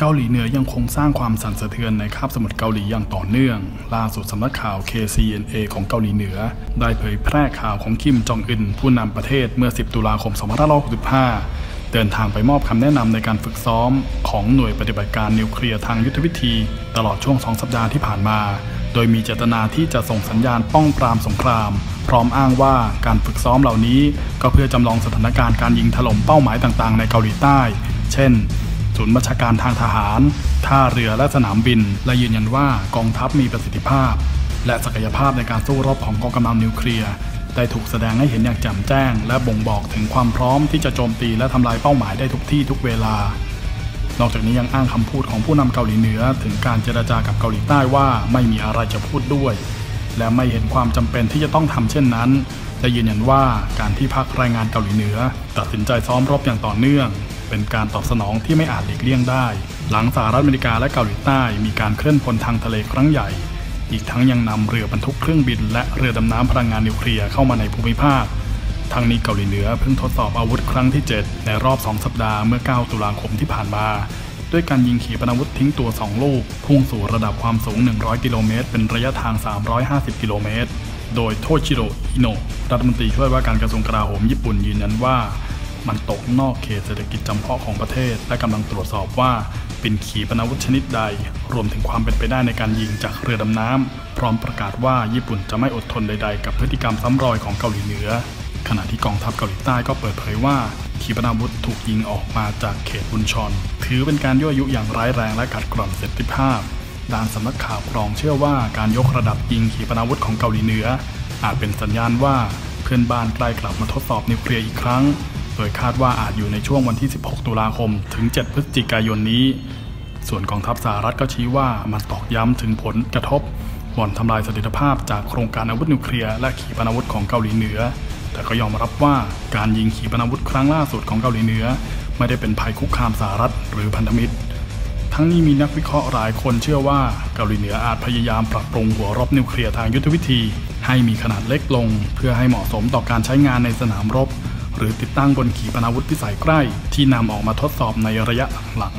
เกาหลีเหนือยังคงสร้างความสั่นสะเทือนในคาบสมุทรเกาหลีอย่างต่อเนื่องล่าสุดสำนักข่าว KCNA ของเกาหลีเหนือได้เผยแพร่ข่าวของคิมจองอึนผู้นำประเทศเมื่อ10 ตุลาคม 2565เดินทางไปมอบคำแนะนำในการฝึกซ้อมของหน่วยปฏิบัติการนิวเคลียร์ทางยุทธวิธีตลอดช่วง2 สัปดาห์ที่ผ่านมาโดยมีเจตนาที่จะส่งสัญญาณป้องปรามสงครามพร้อมอ้างว่าการฝึกซ้อมเหล่านี้ก็เพื่อจำลองสถานการณ์การยิงถล่มเป้าหมายต่างๆในเกาหลีใต้เช่นศูนย์บัญชาการทางทหารท่าเรือและสนามบินและยืนยันว่ากองทัพมีประสิทธิภาพและศักยภาพในการสู้รบของกองกำลังนิวเคลียร์ได้ถูกแสดงให้เห็นอย่างแจ่มแจ้งและบ่งบอกถึงความพร้อมที่จะโจมตีและทำลายเป้าหมายได้ทุกที่ทุกเวลานอกจากนี้ยังอ้างคำพูดของผู้นำเกาหลีเหนือถึงการเจรจากับเกาหลีใต้ว่าไม่มีอะไรจะพูดด้วยและไม่เห็นความจำเป็นที่จะต้องทำเช่นนั้นและยืนยันว่าการที่พรรคแรงงานเกาหลีเหนือตัดสินใจซ้อมรบอย่างต่อเนื่องเป็นการตอบสนองที่ไม่อาจหลีกเลี่ยงได้หลังสหรัฐอเมริกาและเกาหลีใต้มีการเคลื่อนพลทางทะเลครั้งใหญ่อีกทั้งยังนำเรือบรรทุกเครื่องบินและเรือดำน้ำพลังงานนิวเคลียร์เข้ามาในภูมิภาคทั้งนี้เกาหลีเหนือเพิ่งทดสอบอาวุธครั้งที่ 7ในรอบ2 สัปดาห์เมื่อ9 ตุลาคมที่ผ่านมาด้วยการยิงขีปนาวุธทิ้งตัว2 ลูกพุ่งสู่ระดับความสูง100 กิโลเมตรเป็นระยะทาง350 กิโลเมตรโดยโทชิโร่อิโนะรัฐมนตรีช่วยว่าการกระทรวงกลาโหมญี่ปุ่นยืนยันว่ามันตกนอกเขตเศรษฐกิจจำเพาะของประเทศและกำลังตรวจสอบว่าเป็นขีปนาวุธชนิดใดรวมถึงความเป็นไปได้ในการยิงจากเรือดำน้ำพร้อมประกาศว่าญี่ปุ่นจะไม่อดทนใดๆกับพฤติกรรมซ้ำรอยของเกาหลีเหนือขณะที่กองทัพเกาหลีใต้ก็เปิดเผยว่าขีปนาวุธถูกยิงออกมาจากเขตบุนชอนถือเป็นการยั่วยุอย่างร้ายแรงและกัดกร่อนเสถียรภาพด้านสำนักข่าวกรองเชื่อว่าการยกระดับยิงขีปนาวุธของเกาหลีเหนืออาจเป็นสัญญาณว่าเพื่อนบ้านใกล้กลับมาทดสอบนิวเคลียร์อีกครั้งโดยคาดว่าอาจอยู่ในช่วงวันที่16 ตุลาคมถึง7 พฤศจิกายนนี้ส่วนกองทัพสหรัฐก็ชี้ว่ามันตอกย้ำถึงผลกระทบบ่อนทำลายเสถียรภาพจากโครงการอาวุธนิวเคลียร์และขีปนาวุธของเกาหลีเหนือแต่ก็ยอมรับว่าการยิงขีปนาวุธครั้งล่าสุดของเกาหลีเหนือไม่ได้เป็นภัยคุกคามสหรัฐหรือพันธมิตรทั้งนี้มีนักวิเคราะห์หลายคนเชื่อว่าเกาหลีเหนืออาจพยายามปรับปรุงหัวรบนิวเคลียร์ทางยุทธวิธีให้มีขนาดเล็กลงเพื่อให้เหมาะสมต่อการใช้งานในสนามรบหรือติดตั้งบนขีปนาวุธพิสัยใกล้ที่นำออกมาทดสอบในระยะหลัง